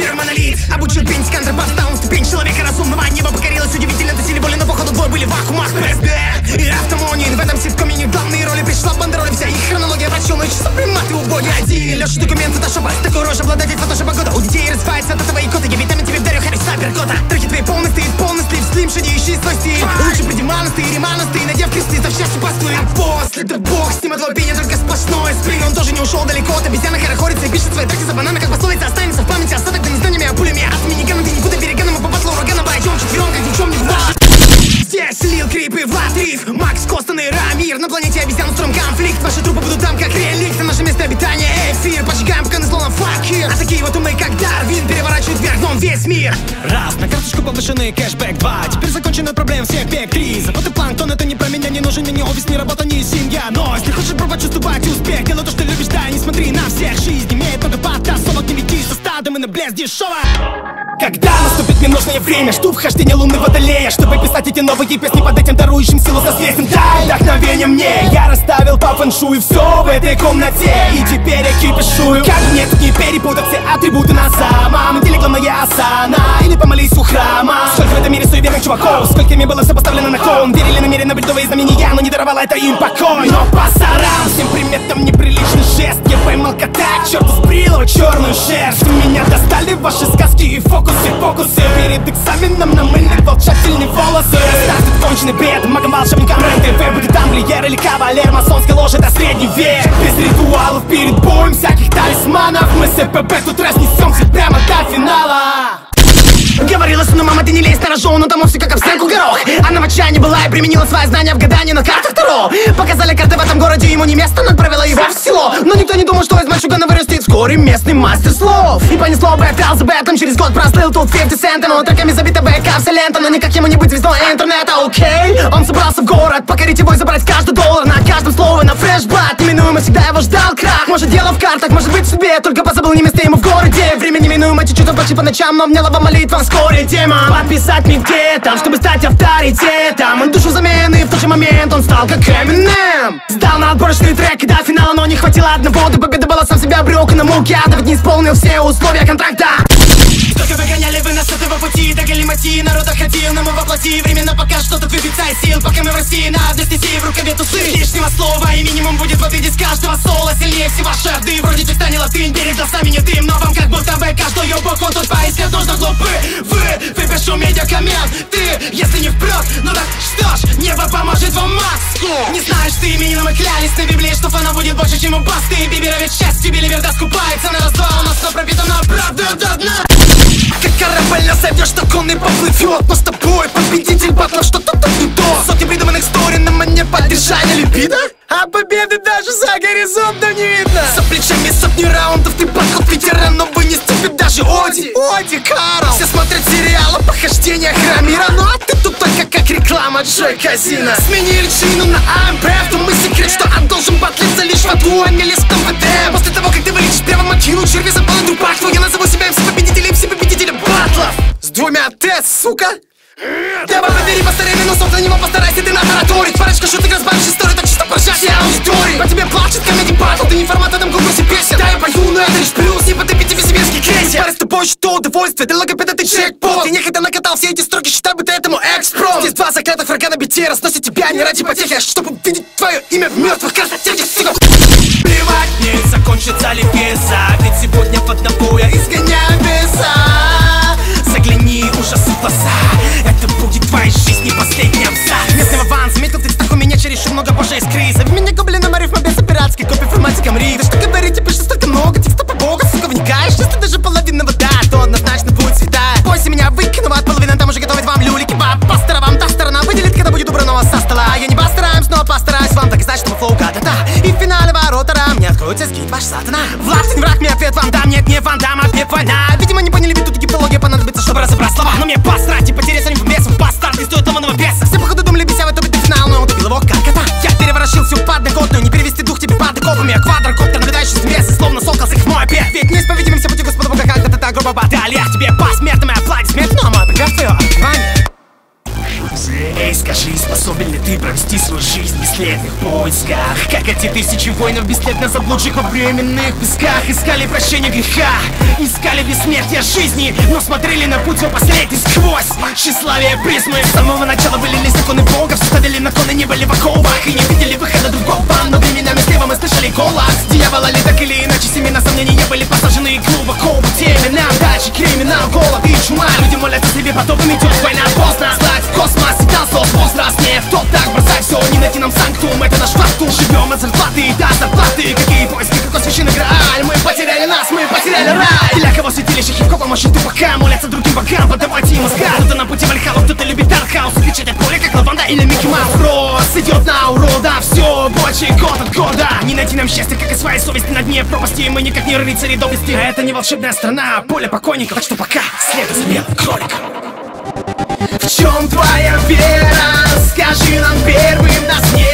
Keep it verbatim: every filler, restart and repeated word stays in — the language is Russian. Пиромонолит обучил пенсик, контрабас, даун, ступень человека разумного. Небо покорилось, удивительно, до силе боли, но походу двое были в вакуумах. ПСД и автомонин, в этом ситкоме главные роли пришла бандероли. Вся их хронология вращенная, чисто приматы убоги. Один лёжа документ, фотошопа, с такой рожей обладатель фотошопа погода. У детей развивается от этого и кота, я витамин тебе вдарю, харю сапергота. Треки твои полный стоит, полный слив, слимши не ищи свой стиль. Лучше приди манасты и реманасты, надев кресты, за счастье постуй. А после, да бог с ним, от лобения только сплошной спринг. Он тоже не ушел далеко, от обезьяна хорохорится и пишет свои треки за бананы, как пословица останется в памяти остаток до незнаниями, а пулями от минигана ты никуда переганом, и попадло ураганом, пройдем четвером, как ни в чем не бывало. Здесь Лил Крип и Влад Риф, Макс Костон и Ра-Мир. На планете обезьян устроим конфликт, ваши трупы будут там, как реликт. На наше место обитания эфир, поджигаем пока на словно факир. А такие вот умы, как Дарвин, переворачивают вверх дном весь мир. Раз, на карточку повышенный кэшбэк, два, теперь закончена проблема всех бег, три. Завод и планктон, это не про меня, не нужен мне ни офис, ни работа, ни семья. Но если хочешь пробовать чувствовать успех, делай то, что любишь, да, и не смотри на всех. Жизнь имеет много подтасовок, не веди со стадом и на блеск дешево. Когда наступит ненужное время, жду вхождения лунной водолея, чтобы писать эти новые песни под этим дарующим силу созвездием. Дай вдохновение мне, я расставил по фэншую все в этой комнате, и теперь я кипишую. Как мне тут не перепутать все атрибуты на самом деле, главная асана, или помолись у храма. Сколько в этом мире суеверных чуваков, сколькими было все поставлено на кон. Верили намеренно бредовые знамения, но не даровала это им покой. Но по сарам всем приметам неприличный жест, я поймал кота, черт сбрил черную шерсть. Меня достали ваши сказки и фокусы. Фокусы перед экзаменом намыли волчательные волосы. Раздастся конченый бред магом, волшебником РЕН-ТВ. Будет тамплиер или кавалер, масонской ложи до средний век. Без ритуалов перед боем всяких талисманов, мы с ЭПП тут разнесемся прямо до финала. Говорила сыну, мама, ты не лезь на рожон, но там все как обстрелку горох. Она в отчаянии была и применила свои знания в гадании на картах Таро. Показали карты в этом городе, ему не место, но отправила его в село. Но никто не думал, что из мальчугана вырастет вскоре местный мастер слов. И понесло бы, фрал за бэтом, через год прослыл тут пятьдесят центов. Но треками забита бэтка, вся лента, но никак ему не быть звездой интернета, окей? Он собрался в город, покорить его и забрать каждый доллар. На каждом слове на фреш-бат, неминуемо всегда его ждал крах. Может дело в картах, может быть в судьбе, только позабыл не место ему в городе. Время неминуемо, чуть-чуть почти по ночам, но мне лоба молитва. Вскоре тема подписать мне где-то, чтобы стать авторитетом. Он душу замены, в тот же момент он стал как Эминем. Сдал на отборочные треки до финала, но не хватило одного. До победы была сам себя обрёк, на муки адов не исполнил все условия контракта. Только выгоняли вы нас с этого пути, до галиматии народа ходил, но мы воплоти. Времена пока что-то выбиться из сил, пока мы в России, на отнести в рукаве тусы. Лишнего слова и минимум будет в обиде с каждого соло. Сильнее всего шарды, вроде текста не латынь, перед глазами не дым, но вам как будто бы каждый ёбок, он тут поискать нужно глупы. Вы, выпишу медиакоммент, ты, если не впрёт, ну так что ж, небо поможет вам маску. Не знаешь ты именина, мы клялись на Библии, что фана будет больше, чем у Басты. И Бибера ведь счастью, Беливерда скупается на раздва, у нас всё пропитано правдой до дна. Как корабль назовешь, так он и поплывет. Но с тобой победитель батла, что-то тут не то. Сотни придуманных историй на мне поддержания либидо, а победы даже за горизонтом не видно. За плечами сотни раундов ты пошел ветеран, но вынес тебе даже Оди, Оди Карл. Все смотрят сериал о похождениях Ра-Мира, ну а ты тут только как реклама Джой Казино. Сменили чину на АМПФ, то мы секрет, что он должен батлиться лишь в аду, а не лишь в МВД. После того, как ты вылечишь прямо мочилу, черви запалят трупах, твой я назову себя эм си-победителем, эм си-победителем батлов. С двумя Т, сука. Давай побери постарей минусов, на него постарайся ты натараторить. Парочка шуток разбавишь историю, так чисто поржать и аудитории. По тебе плачет комедий батл, ты не формат в этом конкурсе песен. Да, я пою, но это лишь плюс, не потопи тебе сибирский крейсер. Пары с тобой, что удовольствие, для логопеда ты чекпот. Я нехотя накатал все эти строки, считай бы ты этому экспромт. Здесь два заклятых врага на бите, разносят тебя не ради потехи, а чтобы видеть твое имя в мертвых картах, сука. Плевать мне, закончится ли виза, ведь сегодня в одного я изгоняю веса. Загляни ужасы в глаза, будет твоя жизнь не последняя мза. Местный Вован заметил, ты так у меня чересчур много божьей искры. Зови меня гоблином, а рифма без пиратский копий форматиком риф. Да что говорите, пишешь столько много текста по богу, сука, вникаешь. Если даже половина вода, то однозначно будет святая. После меня выкинула от половины, там уже готовит вам люлики баб. Пастора вам та сторона выделит, когда будет убрана со стола. Я не постараюсь, но постараюсь вам, так и знать, что мы флоу гадота. И в финале ворота рам не откроется скид ваш сатана. Влад, ты не враг, мне ответ вам дам, нет, не фандам, ответ война. Видимо, не поняли, ведь тут гиптология понадобится, чтобы разобрать слова. Но мне посрать и потерять самим вместе. Бастард не стоит ломаного веса. Все походу думали, вися вытопит в финал, но я утопил его как кота. Я переворошил всю подноготную, не перевести дух тебе подковыми. Квадрокоптер, наблюдающий с веса, словно солкал с их мой обед. Ведь неисповедимым все пути Господу Бога, когда-то так грубо баталиях. Тебе посмертным и аплодисмент, но мой приказ твое открывание. Эй, скажи Покажи, способен ли ты провести свою жизнь в бесследных поисках, как эти тысячи воинов бесследно заблудших во временных песках. Искали прощения греха, искали бессмертия жизни, но смотрели на путь его последний сквозь тщеславие призмы. С самого начала были ли законы Бога, все ставили на коны, не были в оковах и не видели выхода другого. Но временами слева мы слышали голос дьявола, ли так или иначе семена сомнений не были посажены глубоко в теме. Нам дачи, криминал, голод и чума, люди молятся себе подобными, идет война поздно. Слать в космос и танцов возраст не в тот, так бросай все, не найти нам санктум, это наш фактум. Живем от зарплаты и до зарплаты, какие поиски, какой священный грааль. Мы потеряли нас, мы потеряли рай. Для кого святилище хип-хопа, мощи тупака, молятся другим богам, подавайте им мозга. Кто-то на пути Вальхалла, кто-то любит Даркхаус, кричать от поля, как Лаванда или Микки Маус. Рост идет на урода, все больше год от года. Не найти нам счастья, как и своей совести на дне пропасти, мы никак не рыцари доблести. А это не волшебная страна, поле покойников, так что пока следуй за белым кроликом. В чем твоя вера? Скажи нам первым, нас нет.